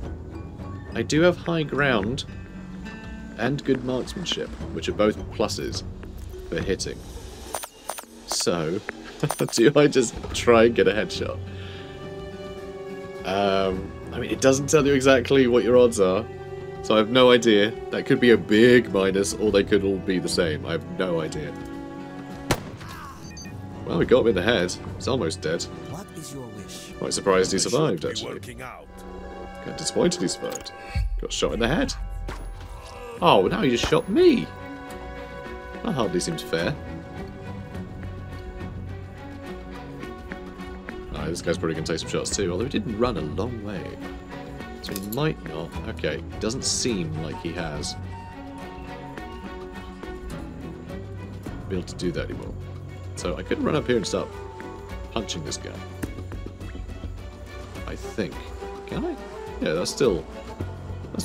I do have high ground and good marksmanship, which are both pluses for hitting. So, do I just try and get a headshot? I mean, it doesn't tell you exactly what your odds are, so I have no idea. That could be a big minus, or they could all be the same. I have no idea. Well, we got him in the head. He's almost dead. What is your wish? Quite surprised he survived, actually. Quite disappointed he survived. Got shot in the head. Oh, now he just shot me. That hardly seems fair. Oh, this guy's probably going to take some shots too, although he didn't run a long way. So he might not. Okay, doesn't seem like he has. Won't be able to do that anymore. So I could run up here and start punching this guy. I think. Can I? Yeah, that's still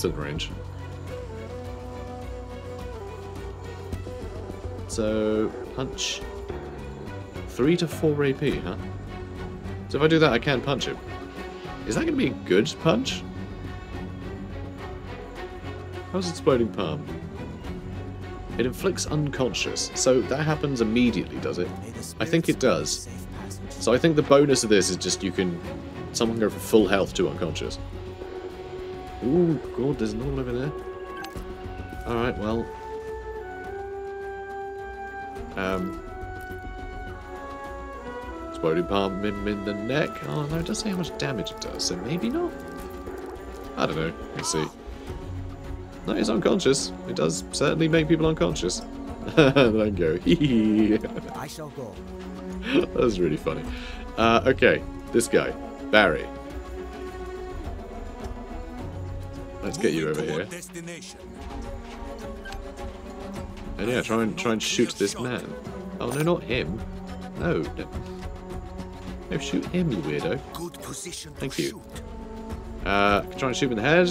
in range. So punch 3 to 4 AP, huh? So if I do that, I can punch him. Is that going to be a good punch? How's exploding palm? It inflicts unconscious, so that happens immediately, does it? I think it does. So I think the bonus of this is just you can. Someone go from full health to unconscious. Ooh, God, there's an all over there. Alright, well. Exploding palm in the neck. Oh, no, it does say how much damage it does, so maybe not? I don't know. Let's see. No, it's unconscious. It does certainly make people unconscious. Then go. I shall go. That was really funny. Okay, this guy. Barry. Let's get you over here. And yeah, try and shoot this man. Oh no, not him. No, no. No, shoot him, you weirdo. Thank you. Try and shoot him in the head.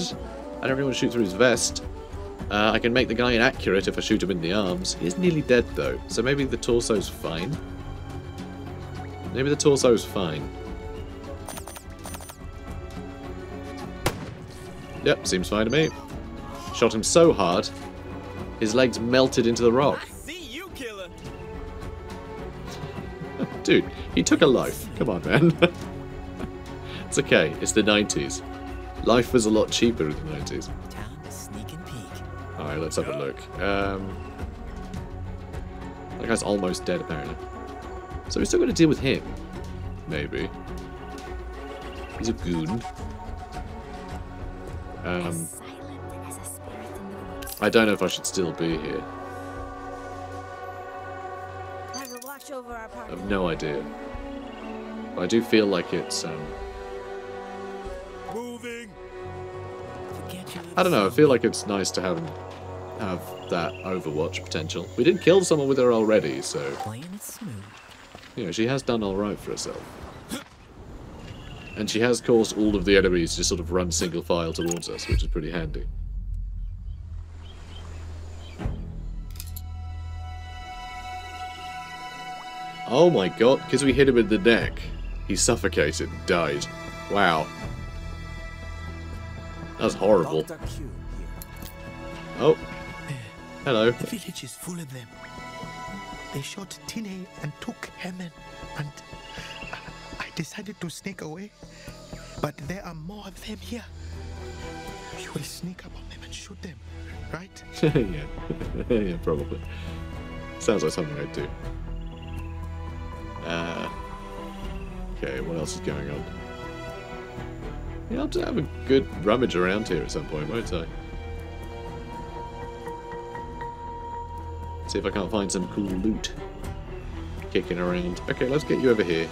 I don't really want to shoot through his vest. I can make the guy inaccurate if I shoot him in the arms. He is nearly dead though, so maybe the torso's fine. Maybe the torso's fine. Yep, seems fine to me. Shot him so hard, his legs melted into the rock. I see you, killer. Dude, he took a life. Come on, man. It's okay. It's the 90s. Life was a lot cheaper in the 90s. All right, let's have a look. That guy's almost dead, apparently. So we're still going to deal with him. Maybe. He's a goon. I don't know if I should still be here. I have no idea. But I do feel like it's, I don't know, I feel like it's nice to have that Overwatch potential. We did kill someone with her already, so... You know, she has done alright for herself. And she has caused all of the enemies to sort of run single file towards us, which is pretty handy. Oh my god, because we hit him in the neck, he suffocated and died. Wow. That's horrible. Oh. Hello. The village is full of them. They shot Tine and took Herman and... decided to sneak away, but there are more of them here. You will sneak up on them and shoot them, right? Yeah, yeah, probably. Sounds like something I'd do. Okay, what else is going on? Yeah, I'll just have a good rummage around here at some point, won't I? See if I can't find some cool loot kicking around. Okay, let's get you over here.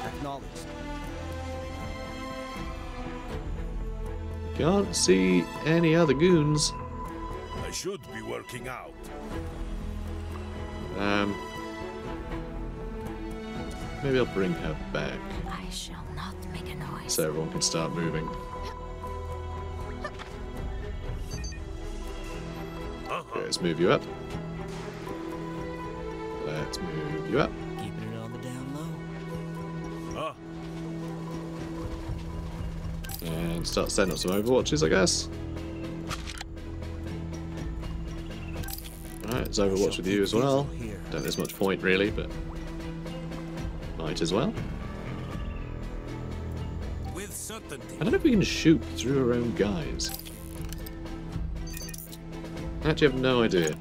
Can't see any other goons. I should be working out. Maybe I'll bring her back. I shall not make a noise. So everyone can start moving. Okay, let's move you up. Let's move you up. Keeping it on the down low. Oh. And start setting up some Overwatches, I guess. Alright, it's Overwatch with you as well. Don't think there's much point really, but might as well. I don't know if we can shoot through our own guys. I actually have no idea.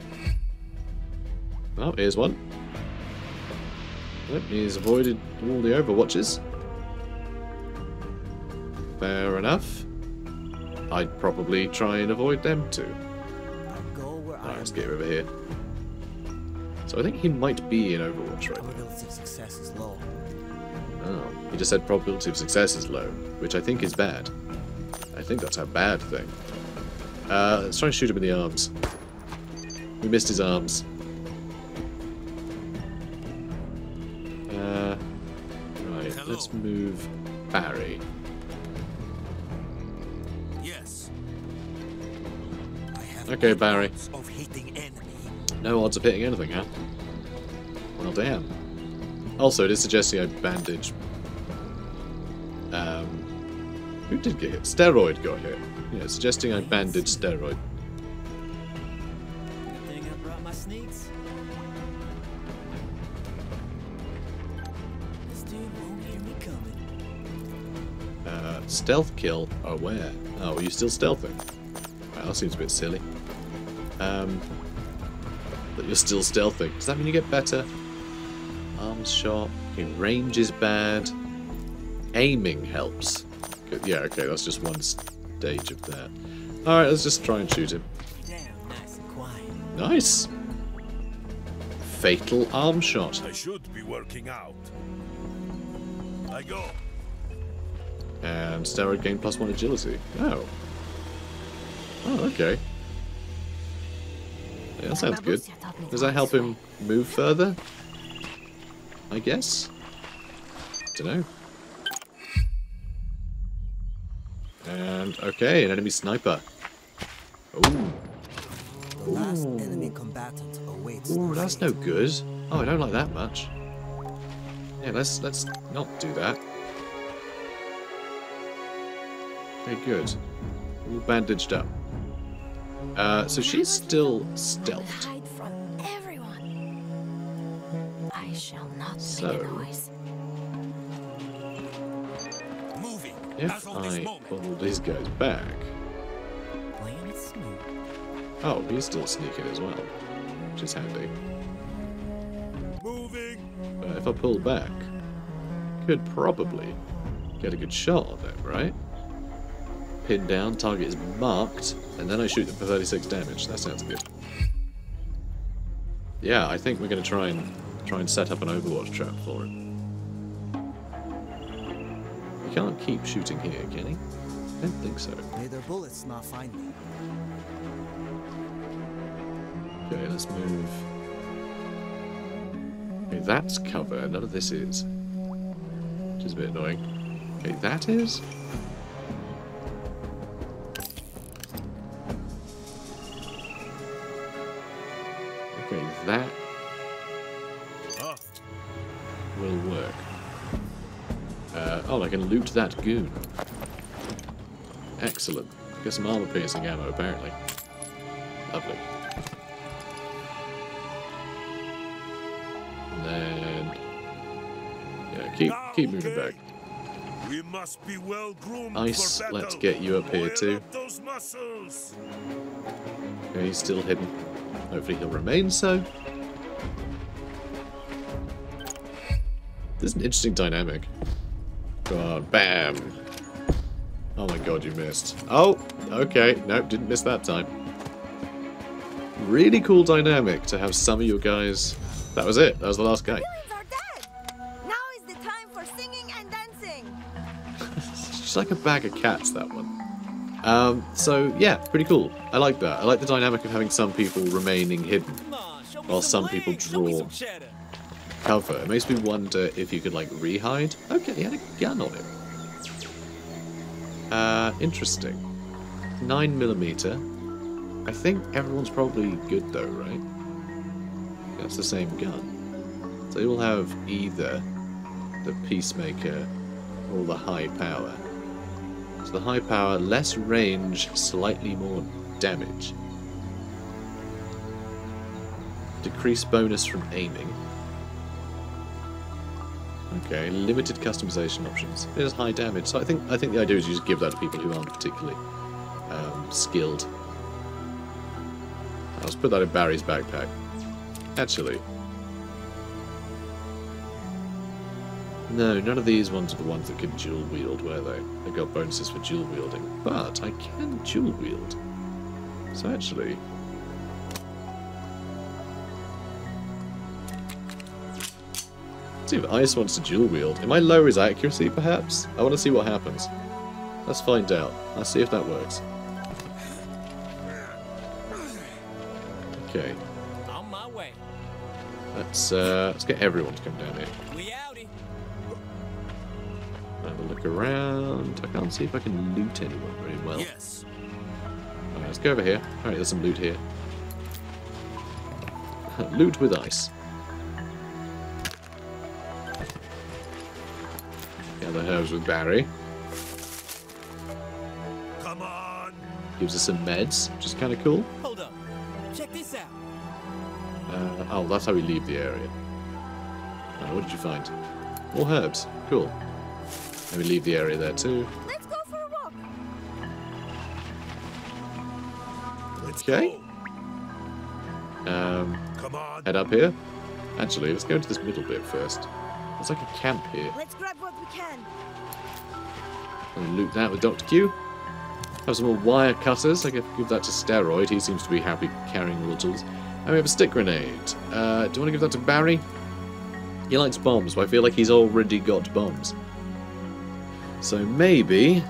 Oh, here's one. Nope, he's avoided all the Overwatches. Fair enough. I'd probably try and avoid them too. Alright, let's get over here. So I think he might be in Overwatch right now. Probability of success is low. Oh, he just said probability of success is low, which I think is bad. I think that's a bad thing. Let's try and shoot him in the arms. We missed his arms. Right, hello. Let's move Barry. Yes. Okay, Barry. No odds of hitting anything, huh? Well, damn. Also, it is suggesting I bandage. Who did get hit? Steroid got hit. Yeah, suggesting I bandage Steroid. Good thing I brought my sneaks. This dude won't hear me coming. Stealth kill aware. Oh, are you still stealthing? Well, that seems a bit silly. That you're still stealthing. Does that mean you get better? Arms shot. Okay, range is bad. Aiming helps. Good. Yeah, okay, that's just one stage of that. Alright, let's just try and shoot him. Damn, nice and quiet. Nice! Fatal arm shot. I should be working out. I go. And Steroid gained +1 agility. Oh. Oh, okay. Yeah, that sounds good. Does that help him move further? I guess? Dunno. And okay, an enemy sniper. Ooh. The last enemy combatant awaits. Ooh, that's no good. Oh, I don't like that much. Yeah, let's not do that. Okay, good. All bandaged up. So she's still stealthed. Hide from everyone. I shall not make a noise. If I pull these guys back. Oh, he's still sneaking as well, which is handy. But if I pull back, could probably get a good shot on them, right? Pinned down, target is marked, and then I shoot them for 36 damage. That sounds good. Yeah, I think we're going to try and set up an Overwatch trap for it. Can't keep shooting here, can he? I don't think so. May their bullets not find me. Okay, let's move. Okay, that's cover. None of this is. Which is a bit annoying. Okay, that is? Okay, that will work. Oh, I can loot that goon. Excellent. Get some armor-piercing ammo, apparently. Lovely. And then, yeah, keep moving back. We must be well groomed. Ice, let's get you up here too. Yeah, he's still hidden. Hopefully, he'll remain so. This is an interesting dynamic. God, bam! Oh my god, you missed. Oh, okay. Nope, didn't miss that time. Really cool dynamic to have some of your guys. That was it. That was the last guy. Are dead. Now is the time for singing and dancing. It's just like a bag of cats, that one. So yeah, pretty cool. I like that. I like the dynamic of having some people remaining hidden while some people draw cover. It makes me wonder if you could, like, re-hide. Okay, he had a gun on him. Interesting. 9mm. I think everyone's probably good, though, right? That's the same gun. So you'll have either the Peacemaker or the High Power. So the High Power, less range, slightly more damage. Decreased bonus from aiming. Okay, limited customization options. It has high damage, so I think the idea is you just give that to people who aren't particularly skilled. I'll just put that in Barry's backpack. Actually. No, none of these ones are the ones that can dual wield, were they? They got bonuses for dual wielding, but I can dual wield. So actually... let's see if Ice wants to dual wield. It might lower his accuracy, perhaps? I want to see what happens. Let's find out. Let's see if that works. Okay. On my way. Let's get everyone to come down here. Have a look around. I can't see if I can loot anyone very well. Yes. Alright, let's go over here. Alright, there's some loot here. Loot with Ice. Gather herbs with Barry. Come on. Gives us some meds, which is kind of cool. Hold up. Check this out. Oh, that's how we leave the area. Alright, what did you find? More herbs. Cool. Let me leave the area there too. Let's go for a walk. Okay. Come on. Head up here. Actually, let's go into this middle bit first. There's like a camp here. Let's grab what we can. And loot that with Dr. Q. Have some more wire cutters. I could give that to Steroid. He seems to be happy carrying all the tools. And we have a stick grenade. Do you want to give that to Barry? He likes bombs, but I feel like he's already got bombs. So maybe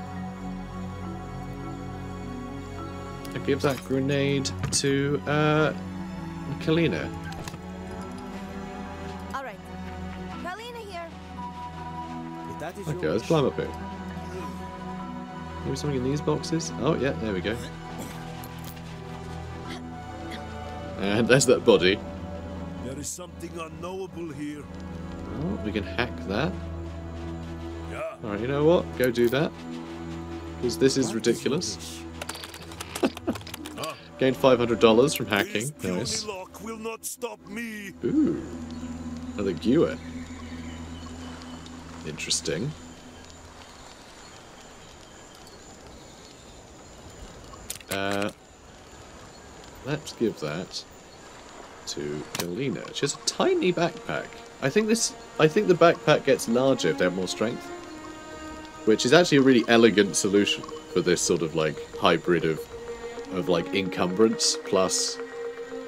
I give that grenade to Kalyna. All right, Kalyna here. That is okay, let's climb up here. Maybe something in these boxes. Oh yeah, there we go. And there's that body. There is something unknowable here. Oh, we can hack that. Alright, you know what? Go do that. Because this is ridiculous. Gained $500 from hacking. Nice. Ooh. Another gear. Interesting. Let's give that to Kalyna. She has a tiny backpack. I think the backpack gets larger if they have more strength. Which is actually a really elegant solution for this sort of like hybrid of like encumbrance plus,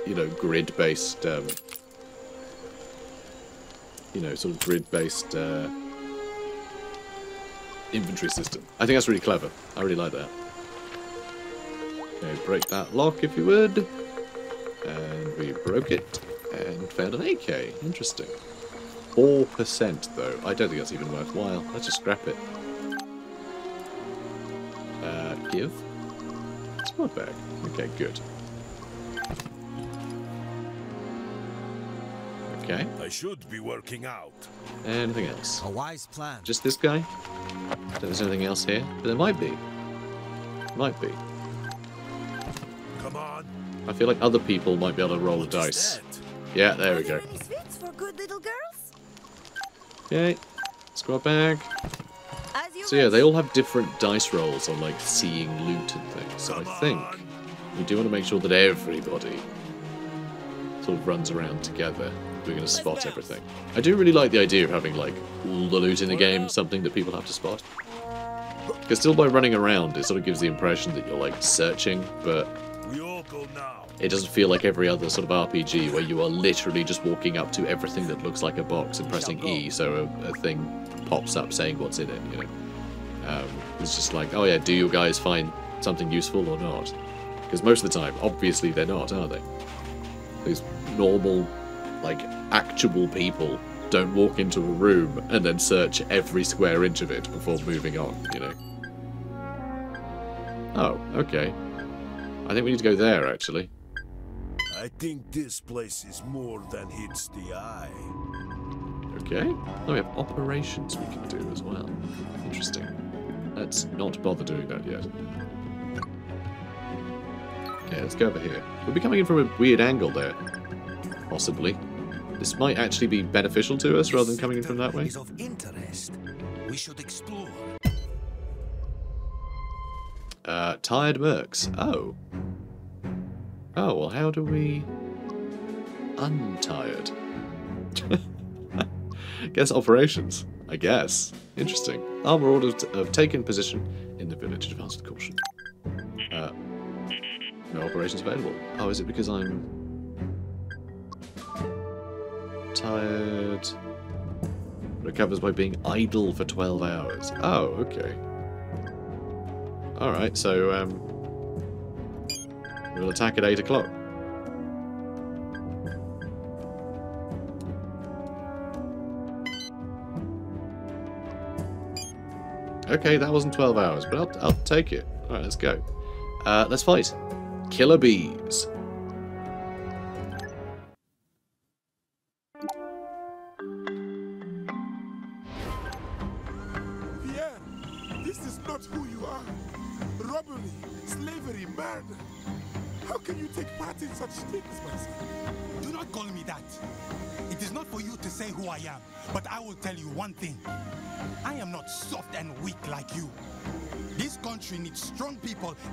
you know, grid-based, inventory system. I think that's really clever. I really like that. Okay, break that lock if you would. And we broke it and found an AK. Interesting. 4% though. I don't think that's even worthwhile. Let's just scrap it. Give. Squad bag. Okay, good. Okay. I should be working out. Anything else? A wise plan. Just this guy? I don't think there's anything else here. But there might be. Might be. Come on. I feel like other people might be able to roll the dice. Yeah, there we go. For good little girls? Okay. Squad bag. So yeah, they all have different dice rolls on like seeing loot and things. So I think we do want to make sure that everybody sort of runs around together. We're going to spot everything. I do really like the idea of having like all the loot in the game, something that people have to spot. Because still by running around, it sort of gives the impression that you're like searching, but it doesn't feel like every other sort of RPG where you are literally just walking up to everything that looks like a box and pressing E so a thing pops up saying what's in it, you know. It's just like, oh yeah, do you guys find something useful or not? Because most of the time, obviously they're not, are they? These normal, like, actual people don't walk into a room and then search every square inch of it before moving on, you know. Oh, okay. I think we need to go there, actually. I think this place is more than hits the eye. Okay. Now we have operations we can do as well. Interesting. Let's not bother doing that yet. Okay, let's go over here. We'll be coming in from a weird angle there. Possibly. This might actually be beneficial to us rather than coming in from that way. Of interest. We should explore. Tired mercs. Oh. Oh, well, how do we... Untired. Guess operations. I guess. Interesting. Armor orders have taken position in the village. Advance with caution. No operations available. Oh, is it because I'm... tired? Recovers by being idle for 12 hours. Oh, okay. Alright, so, we'll attack at 8 o'clock. Okay, that wasn't 12 hours, but I'll take it. Alright, let's go. Let's fight. Killer bees.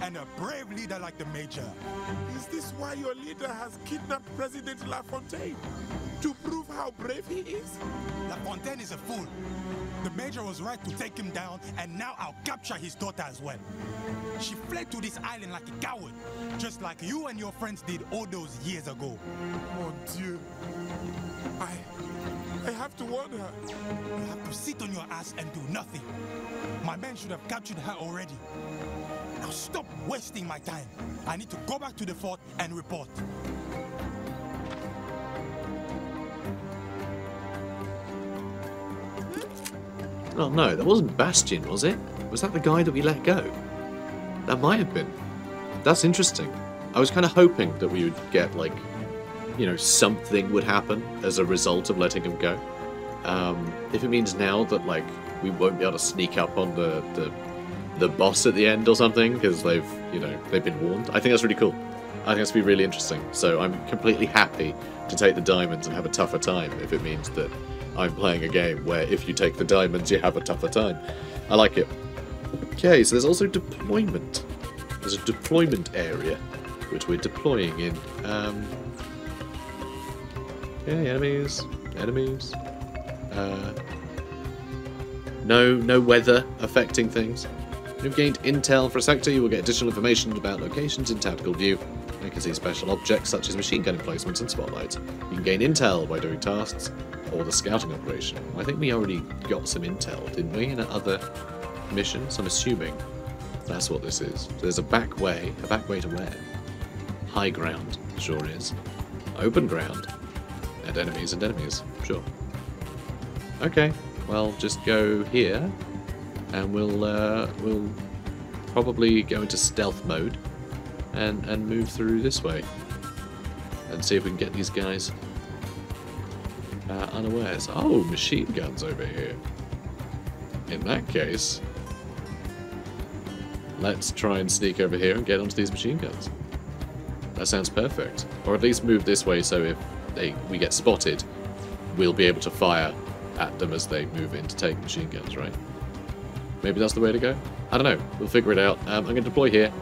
And a brave leader like the Major. Is this why your leader has kidnapped President LaFontaine? To prove how brave he is? LaFontaine is a fool. The Major was right to take him down, and now I'll capture his daughter as well. She fled to this island like a coward, just like you and your friends did all those years ago. Mon Dieu. I have to warn her. You have to sit on your ass and do nothing. My men should have captured her already. Now stop wasting my time. I need to go back to the fort and report. Oh no, that wasn't Bastion, was it? Was that the guy that we let go? That might have been. That's interesting. I was kind of hoping that we would get, like, you know, something would happen as a result of letting him go. If it means now that, like, we won't be able to sneak up on the boss at the end or something, because they've, you know, they've been warned. I think that's really cool. I think that's going to be really interesting. So I'm completely happy to take the diamonds and have a tougher time if it means that I'm playing a game where if you take the diamonds, you have a tougher time. I like it. Okay, so there's also deployment. There's a deployment area, which we're deploying in. Yeah, enemies. No weather affecting things. You've gained intel for a sector. You will get additional information about locations in tactical view. You can see special objects such as machine gun emplacements and spotlights. You can gain intel by doing tasks or the scouting operation. I think we already got some intel, didn't we, in other missions? I'm assuming that's what this is. So there's a back way to where? High ground, sure is. Open ground. And enemies, sure. Okay, well, just go here. And we'll probably go into stealth mode and move through this way and see if we can get these guys unawares. Oh, machine guns over here. In that case, let's try and sneak over here and get onto these machine guns. That sounds perfect. Or at least move this way so if we get spotted, we'll be able to fire at them as they move in to take machine guns, right? Maybe that's the way to go? I don't know. We'll figure it out. I'm going to deploy here.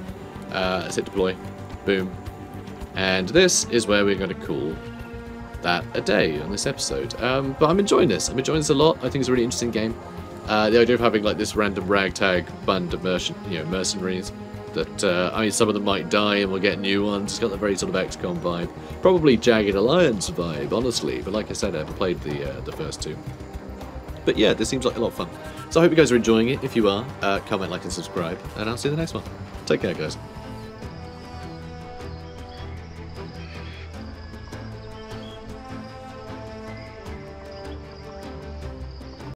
Let's hit deploy. Boom. And this is where we're going to call that a day on this episode. But I'm enjoying this. I'm enjoying this a lot. I think it's a really interesting game. The idea of having, like, this random ragtag band of mercenaries that, I mean, some of them might die and we'll get new ones. It's got that very sort of XCOM vibe. Probably Jagged Alliance vibe, honestly. But like I said, I haven't played the first two. But yeah, this seems like a lot of fun. So I hope you guys are enjoying it. If you are, comment, like, and subscribe. And I'll see you in the next one. Take care, guys.